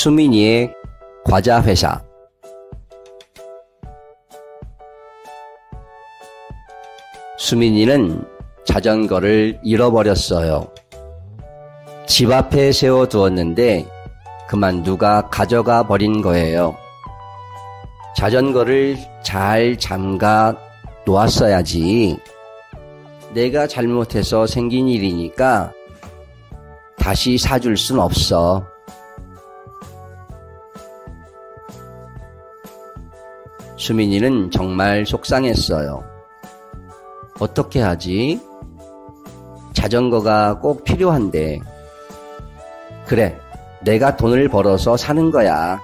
수민이의 과자 회사. 수민이는 자전거를 잃어버렸어요. 집 앞에 세워두었는데 그만 누가 가져가 버린 거예요. 자전거를 잘 잠가 놓았어야지. 내가 잘못해서 생긴 일이니까 다시 사줄 순 없어. 수민이는 정말 속상했어요. 어떻게 하지? 자전거가 꼭 필요한데. 그래, 내가 돈을 벌어서 사는 거야.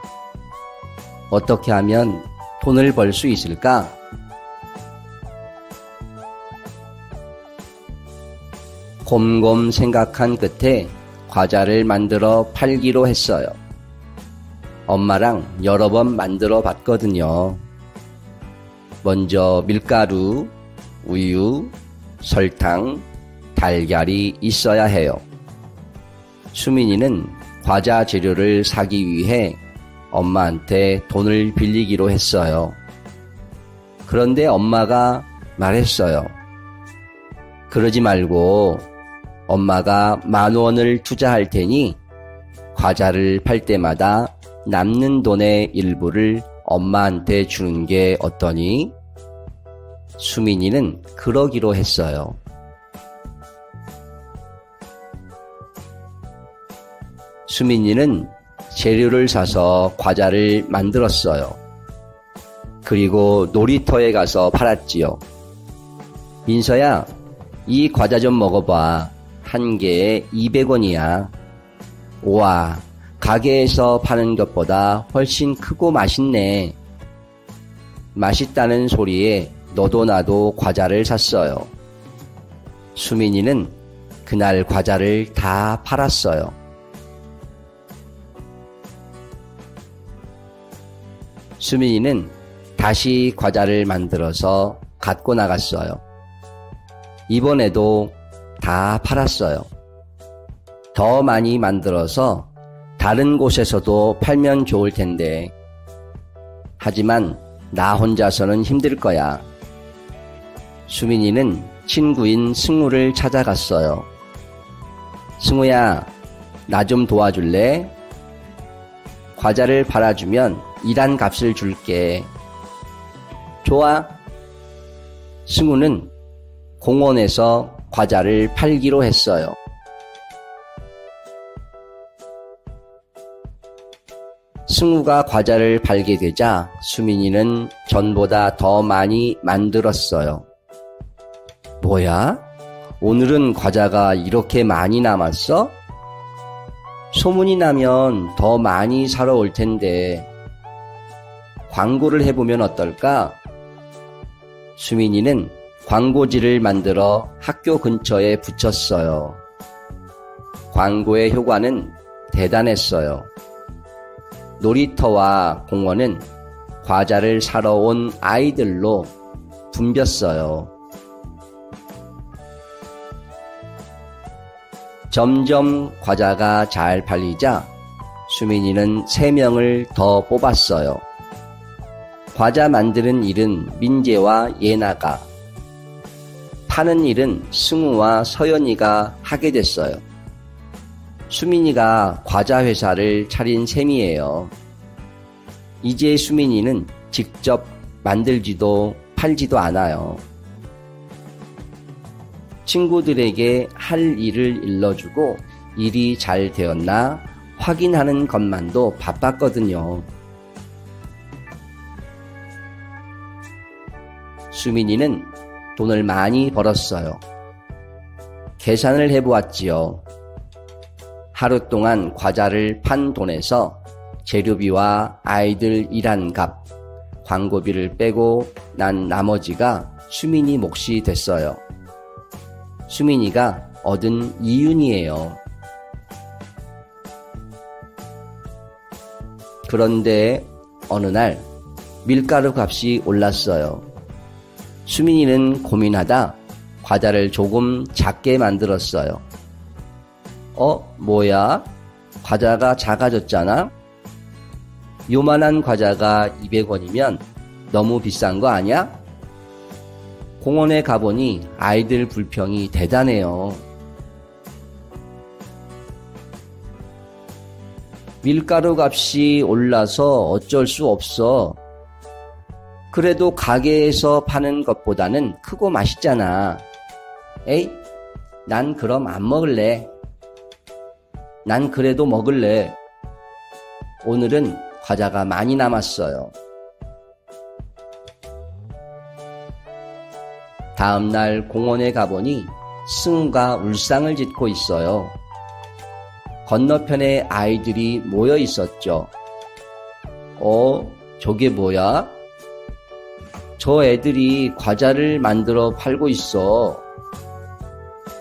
어떻게 하면 돈을 벌 수 있을까? 곰곰 생각한 끝에 과자를 만들어 팔기로 했어요. 엄마랑 여러 번 만들어 봤거든요. 먼저 밀가루, 우유, 설탕, 달걀이 있어야 해요. 수민이는 과자 재료를 사기 위해 엄마한테 돈을 빌리기로 했어요. 그런데 엄마가 말했어요. 그러지 말고 엄마가 10,000원을 투자할 테니 과자를 팔 때마다 남는 돈의 일부를 엄마한테 주는 게 어떠니? 수민이는 그러기로 했어요. 수민이는 재료를 사서 과자를 만들었어요. 그리고 놀이터에 가서 팔았지요. 민서야, 이 과자 좀 먹어봐. 한 개에 200원이야. 우와, 가게에서 파는 것보다 훨씬 크고 맛있네. 맛있다는 소리에 너도 나도 과자를 샀어요. 수민이는 그날 과자를 다 팔았어요. 수민이는 다시 과자를 만들어서 갖고 나갔어요. 이번에도 다 팔았어요. 더 많이 만들어서 다른 곳에서도 팔면 좋을 텐데. 하지만 나 혼자서는 힘들 거야. 수민이는 친구인 승우를 찾아갔어요. 승우야, 나 좀 도와줄래? 과자를 팔아주면 1단 값을 줄게. 좋아. 승우는 공원에서 과자를 팔기로 했어요. 승우가 과자를 팔게 되자 수민이는 전보다 더 많이 만들었어요. 뭐야? 오늘은 과자가 이렇게 많이 남았어? 소문이 나면 더 많이 사러 올 텐데. 광고를 해보면 어떨까? 수민이는 광고지를 만들어 학교 근처에 붙였어요. 광고의 효과는 대단했어요. 놀이터와 공원은 과자를 사러 온 아이들로 붐볐어요. 점점 과자가 잘 팔리자 수민이는 3명을 더 뽑았어요. 과자 만드는 일은 민재와 예나가, 파는 일은 승우와 서연이가 하게 됐어요. 수민이가 과자 회사를 차린 셈이에요. 이제 수민이는 직접 만들지도 팔지도 않아요. 친구들에게 할 일을 일러주고 일이 잘 되었나 확인하는 것만도 바빴거든요. 수민이는 돈을 많이 벌었어요. 계산을 해보았지요. 하루 동안 과자를 판 돈에서 재료비와 아이들 일한 값, 광고비를 빼고 난 나머지가 수민이 몫이 됐어요. 수민이가 얻은 이윤이에요. 그런데 어느 날 밀가루 값이 올랐어요. 수민이는 고민하다 과자를 조금 작게 만들었어요. 뭐야? 과자가 작아졌잖아? 요만한 과자가 200원이면 너무 비싼 거 아니야? 공원에 가보니 아이들 불평이 대단해요. 밀가루 값이 올라서 어쩔 수 없어. 그래도 가게에서 파는 것보다는 크고 맛있잖아. 에이, 난 그럼 안 먹을래. 난 그래도 먹을래. 오늘은 과자가 많이 남았어요. 다음날 공원에 가보니 승우가 울상을 짓고 있어요. 건너편에 아이들이 모여 있었죠. 저게 뭐야? 저 애들이 과자를 만들어 팔고 있어.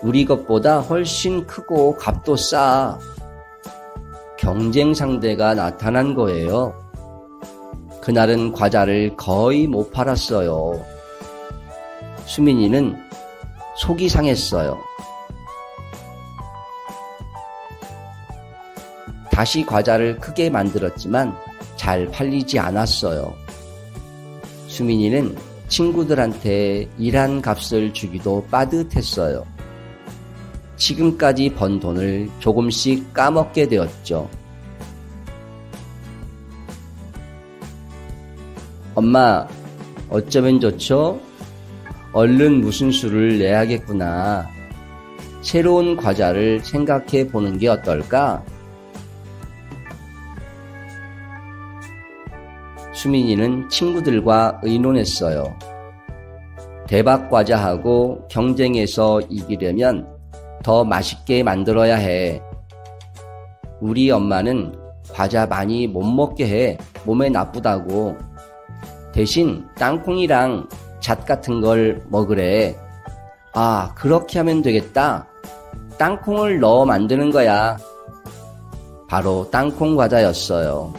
우리 것보다 훨씬 크고 값도 싸. 경쟁 상대가 나타난 거예요. 그날은 과자를 거의 못 팔았어요. 수민이는 속이 상했어요. 다시 과자를 크게 만들었지만 잘 팔리지 않았어요. 수민이는 친구들한테 일한 값을 주기도 빠듯했어요. 지금까지 번 돈을 조금씩 까먹게 되었죠. 엄마, 어쩌면 좋죠? 얼른 무슨 수를 내야겠구나. 새로운 과자를 생각해 보는 게 어떨까? 수민이는 친구들과 의논했어요. 대박 과자하고 경쟁해서 이기려면 더 맛있게 만들어야 해. 우리 엄마는 과자 많이 못 먹게 해. 몸에 나쁘다고. 대신 땅콩이랑 잣 같은 걸 먹으래. 아, 그렇게 하면 되겠다. 땅콩을 넣어 만드는 거야. 바로 땅콩 과자였어요.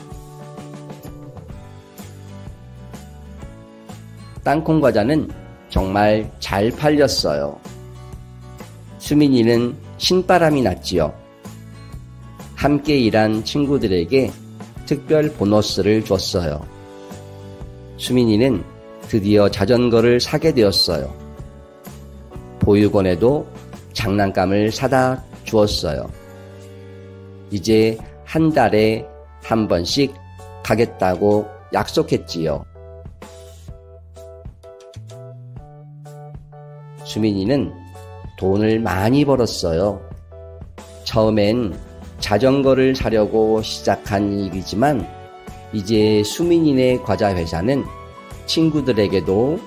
땅콩 과자는 정말 잘 팔렸어요. 수민이는 신바람이 났지요. 함께 일한 친구들에게 특별 보너스를 줬어요. 수민이는 드디어 자전거를 사게 되었어요. 보육원에도 장난감을 사다 주었어요. 이제 한 달에 한 번씩 가겠다고 약속했지요. 수민이는 돈을 많이 벌었어요. 처음엔 자전거를 사려고 시작한 일이지만 이제 수민이네 과자 회사는 친구들에게도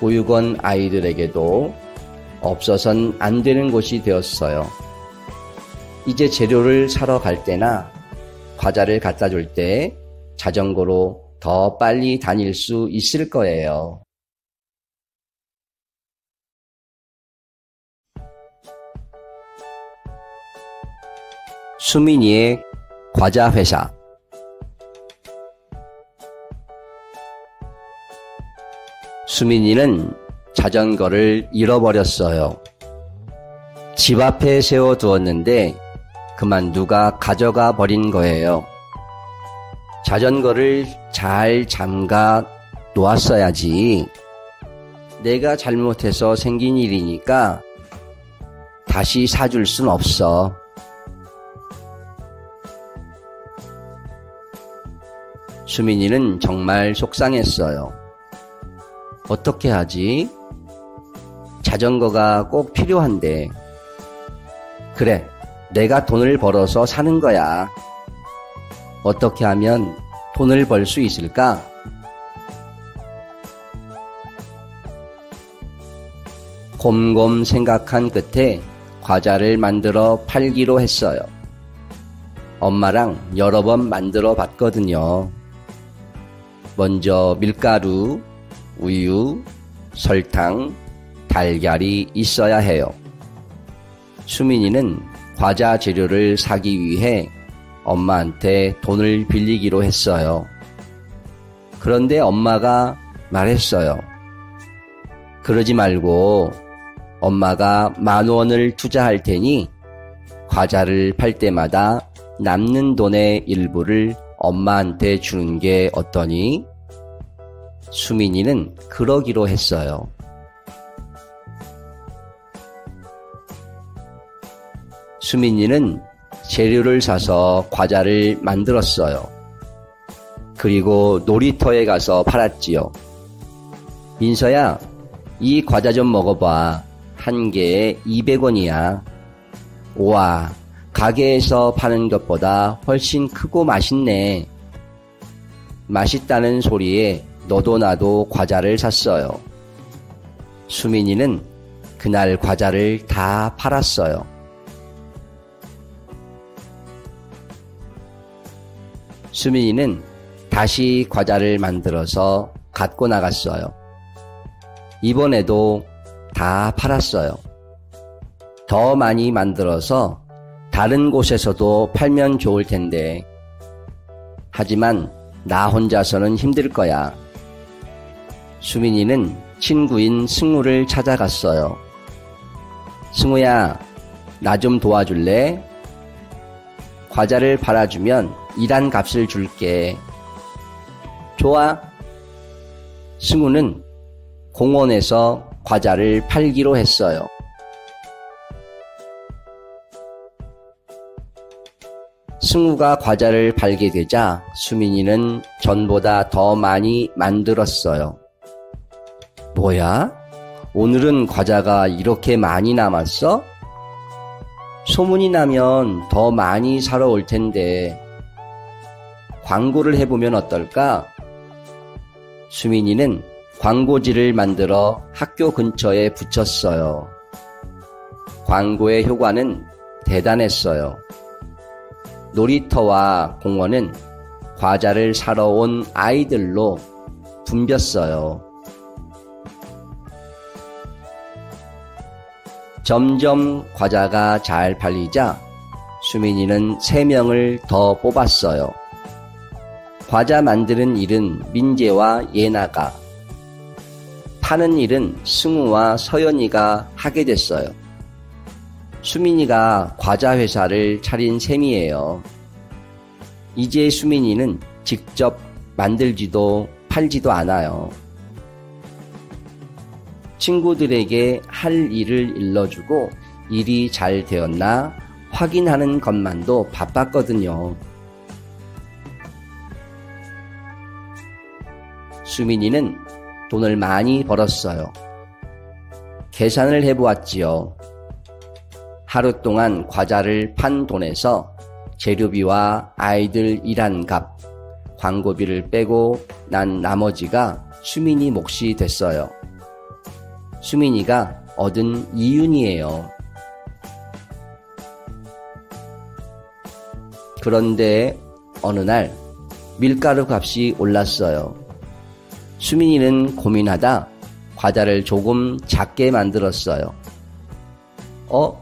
보육원 아이들에게도 없어선 안 되는 곳이 되었어요. 이제 재료를 사러 갈 때나 과자를 갖다 줄 때 자전거로 더 빨리 다닐 수 있을 거예요. 수민이의 과자 회사. 수민이는 자전거를 잃어버렸어요. 집 앞에 세워두었는데 그만 누가 가져가 버린 거예요. 자전거를 잘 잠가 놓았어야지. 내가 잘못해서 생긴 일이니까 다시 사줄 순 없어. 수민이는 정말 속상했어요. 어떻게 하지? 자전거가 꼭 필요한데. 그래, 내가 돈을 벌어서 사는 거야. 어떻게 하면 돈을 벌 수 있을까? 곰곰 생각한 끝에 과자를 만들어 팔기로 했어요. 엄마랑 여러 번 만들어 봤거든요. 먼저 밀가루, 우유, 설탕, 달걀이 있어야 해요. 수민이는 과자 재료를 사기 위해 엄마한테 돈을 빌리기로 했어요. 그런데 엄마가 말했어요. 그러지 말고 엄마가 10,000원을 투자할 테니 과자를 팔 때마다 남는 돈의 일부를 엄마한테 주는 게 어떠니? 수민이는 그러기로 했어요. 수민이는 재료를 사서 과자를 만들었어요. 그리고 놀이터에 가서 팔았지요. 민서야, 이 과자 좀 먹어봐. 한 개에 200원이야. 우와, 가게에서 파는 것보다 훨씬 크고 맛있네. 맛있다는 소리에 너도 나도 과자를 샀어요. 수민이는 그날 과자를 다 팔았어요. 수민이는 다시 과자를 만들어서 갖고 나갔어요. 이번에도 다 팔았어요. 더 많이 만들어서 다른 곳에서도 팔면 좋을 텐데. 하지만 나 혼자서는 힘들 거야. 수민이는 친구인 승우를 찾아갔어요. 승우야, 나 좀 도와줄래? 과자를 팔아주면 2단 값을 줄게. 좋아. 승우는 공원에서 과자를 팔기로 했어요. 승우가 과자를 팔게 되자 수민이는 전보다 더 많이 만들었어요. 뭐야? 오늘은 과자가 이렇게 많이 남았어? 소문이 나면 더 많이 사러 올 텐데. 광고를 해보면 어떨까? 수민이는 광고지를 만들어 학교 근처에 붙였어요. 광고의 효과는 대단했어요. 놀이터와 공원은 과자를 사러 온 아이들로 붐볐어요. 점점 과자가 잘 팔리자 수민이는 3명을 더 뽑았어요. 과자 만드는 일은 민재와 예나가, 파는 일은 승우와 서연이가 하게 됐어요. 수민이가 과자 회사를 차린 셈이에요. 이제 수민이는 직접 만들지도 팔지도 않아요. 친구들에게 할 일을 일러주고 일이 잘 되었나 확인하는 것만도 바빴거든요. 수민이는 돈을 많이 벌었어요. 계산을 해보았지요. 하루 동안 과자를 판 돈에서 재료비와 아이들 일한 값, 광고비를 빼고 난 나머지가 수민이 몫이 됐어요. 수민이가 얻은 이윤이에요. 그런데 어느 날 밀가루 값이 올랐어요. 수민이는 고민하다 과자를 조금 작게 만들었어요.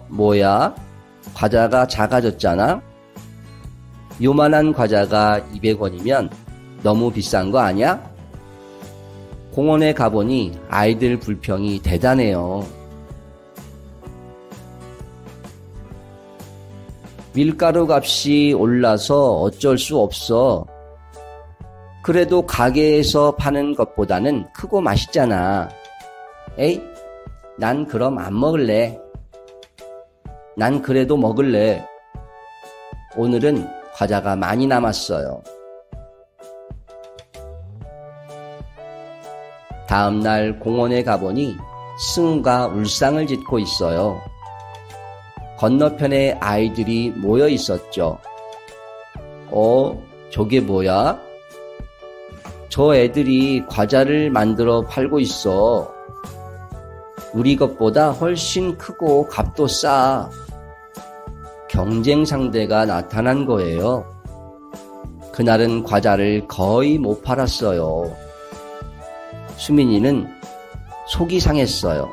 뭐야? 과자가 작아졌잖아? 요만한 과자가 200원이면 너무 비싼 거 아니야? 공원에 가보니 아이들 불평이 대단해요. 밀가루 값이 올라서 어쩔 수 없어. 그래도 가게에서 파는 것보다는 크고 맛있잖아. 에이, 난 그럼 안 먹을래. 난 그래도 먹을래. 오늘은 과자가 많이 남았어요. 다음날 공원에 가보니 승우가 울상을 짓고 있어요. 건너편에 아이들이 모여 있었죠. 저게 뭐야? 저 애들이 과자를 만들어 팔고 있어. 우리 것보다 훨씬 크고 값도 싸. 경쟁 상대가 나타난 거예요. 그날은 과자를 거의 못 팔았어요. 수민이는 속이 상했어요.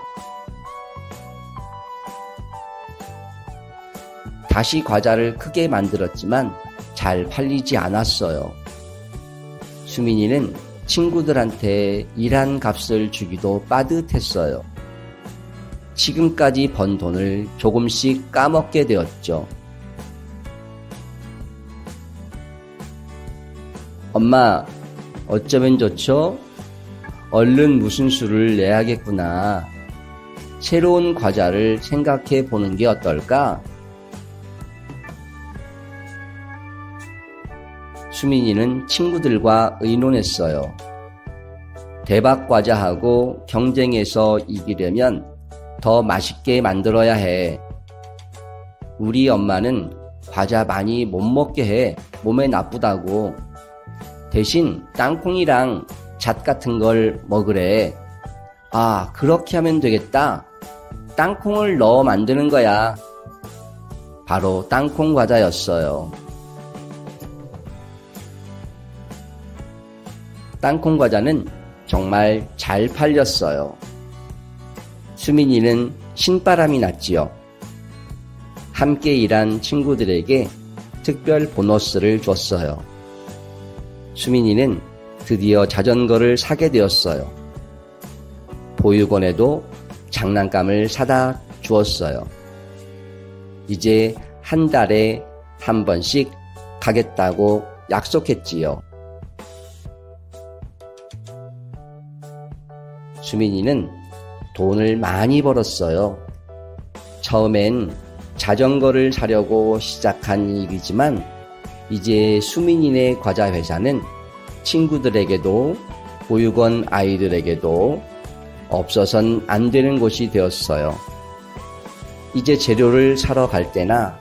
다시 과자를 크게 만들었지만 잘 팔리지 않았어요. 수민이는 친구들한테 일한 값을 주기도 빠듯했어요. 지금까지 번 돈을 조금씩 까먹게 되었죠. 엄마, 어쩌면 좋죠? 얼른 무슨 수를 내야겠구나. 새로운 과자를 생각해 보는 게 어떨까? 수민이는 친구들과 의논했어요. 대박 과자하고 경쟁해서 이기려면 더 맛있게 만들어야 해. 우리 엄마는 과자 많이 못 먹게 해. 몸에 나쁘다고. 대신 땅콩이랑 잣 같은 걸 먹으래. 아, 그렇게 하면 되겠다. 땅콩을 넣어 만드는 거야. 바로 땅콩 과자였어요. 땅콩 과자는 정말 잘 팔렸어요. 수민이는 신바람이 났지요. 함께 일한 친구들에게 특별 보너스를 줬어요. 수민이는 드디어 자전거를 사게 되었어요. 보육원에도 장난감을 사다 주었어요. 이제 한 달에 한 번씩 가겠다고 약속했지요. 수민이는 돈을 많이 벌었어요. 처음엔 자전거를 사려고 시작한 일이지만 이제 수민이네 과자 회사는 친구들에게도 보육원 아이들에게도 없어선 안 되는 곳이 되었어요. 이제 재료를 사러 갈 때나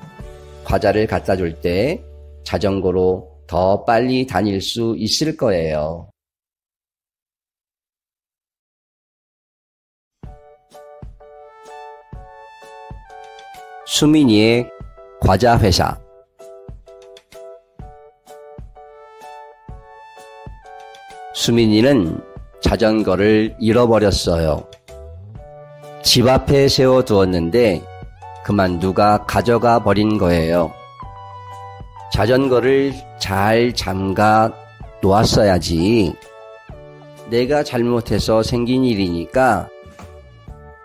과자를 갖다 줄 때 자전거로 더 빨리 다닐 수 있을 거예요. 수민이의 과자 회사. 수민이는 자전거를 잃어버렸어요. 집 앞에 세워두었는데 그만 누가 가져가 버린 거예요. 자전거를 잘 잠가 놓았어야지. 내가 잘못해서 생긴 일이니까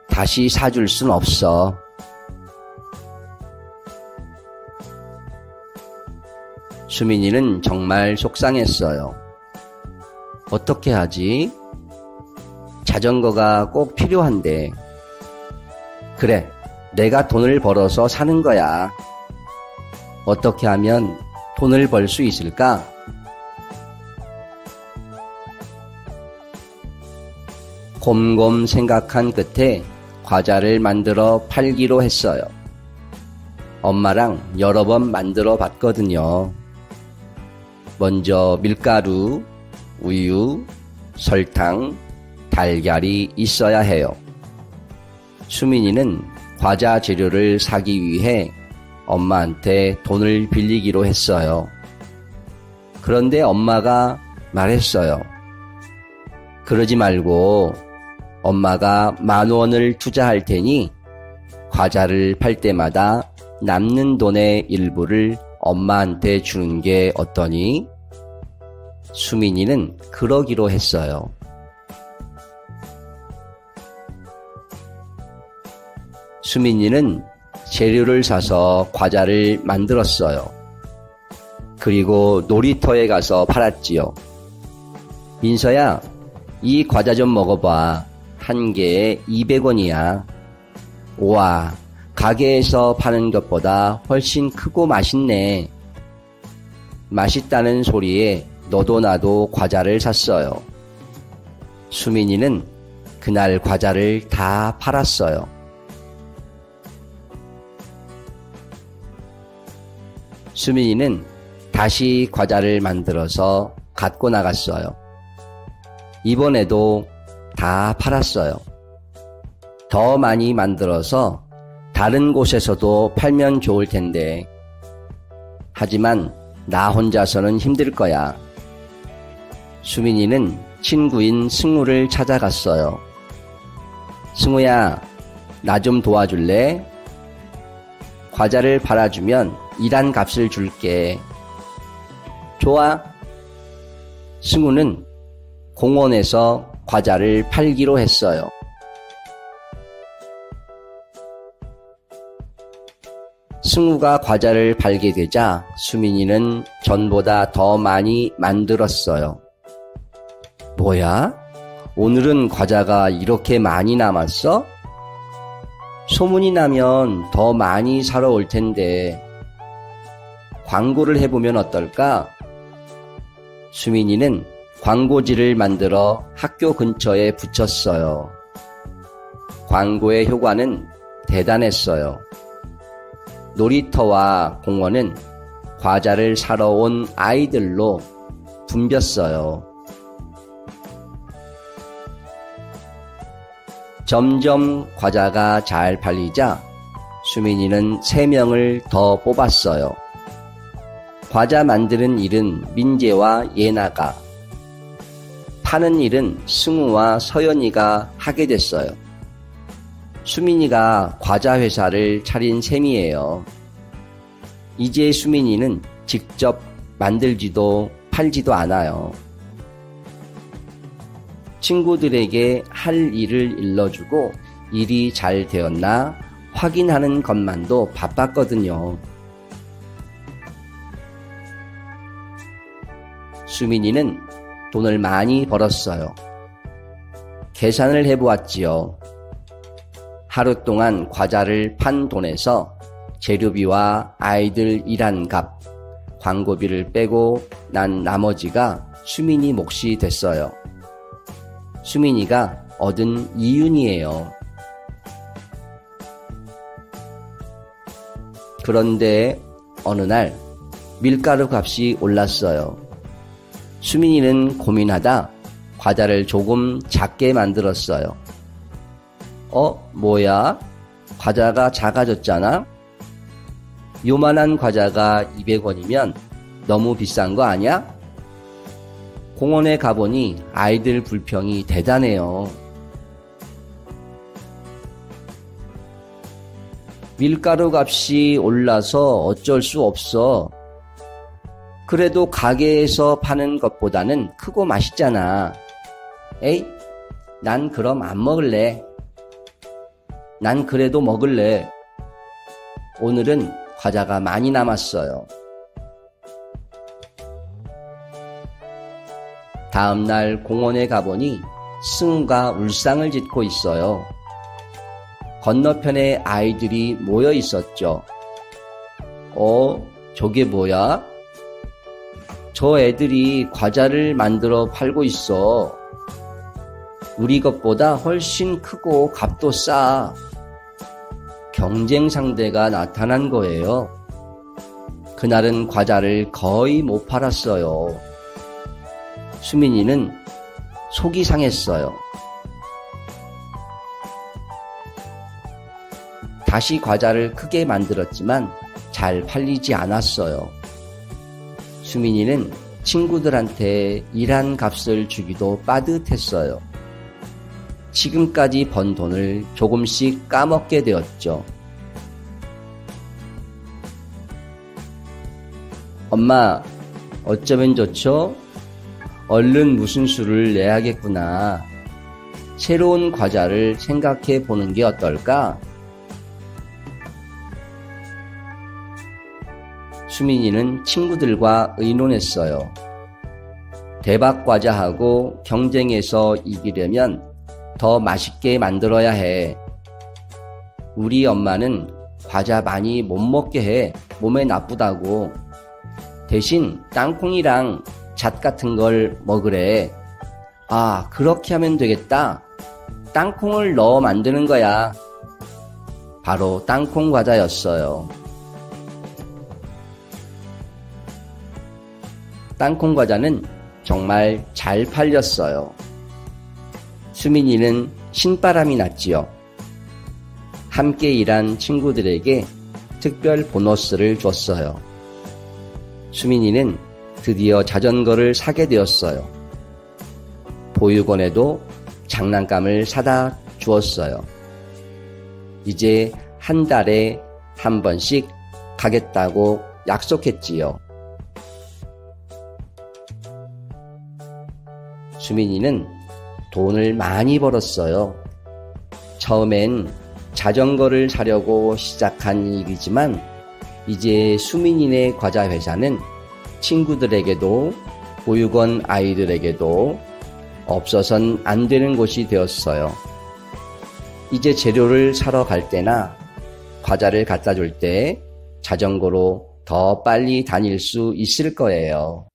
다시 사줄 순 없어. 수민이는 정말 속상했어요. 어떻게 하지? 자전거가 꼭 필요한데. 그래, 내가 돈을 벌어서 사는 거야. 어떻게 하면 돈을 벌 수 있을까? 곰곰 생각한 끝에 과자를 만들어 팔기로 했어요. 엄마랑 여러 번 만들어 봤거든요. 먼저 밀가루, 우유, 설탕, 달걀이 있어야 해요. 수민이는 과자 재료를 사기 위해 엄마한테 돈을 빌리기로 했어요. 그런데 엄마가 말했어요. 그러지 말고 엄마가 10,000원을 투자할 테니 과자를 팔 때마다 남는 돈의 일부를 엄마한테 주는 게 어떠니? 수민이는 그러기로 했어요. 수민이는 재료를 사서 과자를 만들었어요. 그리고 놀이터에 가서 팔았지요. 민서야, 이 과자 좀 먹어봐. 한 개에 200원이야. 우와, 가게에서 파는 것보다 훨씬 크고 맛있네. 맛있다는 소리에 너도 나도 과자를 샀어요. 수민이는 그날 과자를 다 팔았어요. 수민이는 다시 과자를 만들어서 갖고 나갔어요. 이번에도 다 팔았어요. 더 많이 만들어서 다른 곳에서도 팔면 좋을 텐데. 하지만 나 혼자서는 힘들 거야. 수민이는 친구인 승우를 찾아갔어요. 승우야, 나 좀 도와줄래? 과자를 팔아주면 일한 값을 줄게. 좋아. 승우는 공원에서 과자를 팔기로 했어요. 승우가 과자를 발게 되자 수민이는 전보다 더 많이 만들었어요. 뭐야? 오늘은 과자가 이렇게 많이 남았어? 소문이 나면 더 많이 사러 올 텐데 광고를 해보면 어떨까? 수민이는 광고지를 만들어 학교 근처에 붙였어요. 광고의 효과는 대단했어요. 놀이터와 공원은 과자를 사러 온 아이들로 붐볐어요. 점점 과자가 잘 팔리자 수민이는 3명을 더 뽑았어요. 과자 만드는 일은 민재와 예나가, 파는 일은 승우와 서연이가 하게 됐어요. 수민이가 과자 회사를 차린 셈이에요. 이제 수민이는 직접 만들지도 팔지도 않아요. 친구들에게 할 일을 일러주고 일이 잘 되었나 확인하는 것만도 바빴거든요. 수민이는 돈을 많이 벌었어요. 계산을 해보았지요. 하루 동안 과자를 판 돈에서 재료비와 아이들 일한 값, 광고비를 빼고 난 나머지가 수민이 몫이 됐어요. 수민이가 얻은 이윤이에요. 그런데 어느 날 밀가루 값이 올랐어요. 수민이는 고민하다 과자를 조금 작게 만들었어요. 뭐야? 과자가 작아졌잖아? 요만한 과자가 200원이면 너무 비싼 거 아니야? 공원에 가보니 아이들 불평이 대단해요. 밀가루 값이 올라서 어쩔 수 없어. 그래도 가게에서 파는 것보다는 크고 맛있잖아. 에이, 난 그럼 안 먹을래. 난 그래도 먹을래. 오늘은 과자가 많이 남았어요. 다음날 공원에 가보니 승우가 울상을 짓고 있어요. 건너편에 아이들이 모여 있었죠. 저게 뭐야? 저 애들이 과자를 만들어 팔고 있어. 우리 것보다 훨씬 크고 값도 싸. 경쟁 상대가 나타난 거예요. 그날은 과자를 거의 못 팔았어요. 수민이는 속이 상했어요. 다시 과자를 크게 만들었지만 잘 팔리지 않았어요. 수민이는 친구들한테 일한 값을 주기도 빠듯했어요. 지금까지 번 돈을 조금씩 까먹게 되었죠. 엄마, 어쩌면 좋죠? 얼른 무슨 수를 내야겠구나. 새로운 과자를 생각해 보는 게 어떨까? 수민이는 친구들과 의논했어요. 대박 과자하고 경쟁에서 이기려면 더 맛있게 만들어야 해. 우리 엄마는 과자 많이 못 먹게 해. 몸에 나쁘다고. 대신 땅콩이랑 잣 같은 걸 먹으래. 아, 그렇게 하면 되겠다. 땅콩을 넣어 만드는 거야. 바로 땅콩 과자였어요. 땅콩 과자는 정말 잘 팔렸어요. 수민이는 신바람이 났지요. 함께 일한 친구들에게 특별 보너스를 줬어요. 수민이는 드디어 자전거를 사게 되었어요. 보육원에도 장난감을 사다 주었어요. 이제 한 달에 한 번씩 가겠다고 약속했지요. 수민이는 돈을 많이 벌었어요. 처음엔 자전거를 사려고 시작한 일이지만 이제 수민이네 과자 회사는 친구들에게도 보육원 아이들에게도 없어선 안 되는 곳이 되었어요. 이제 재료를 사러 갈 때나 과자를 갖다 줄 때 자전거로 더 빨리 다닐 수 있을 거예요.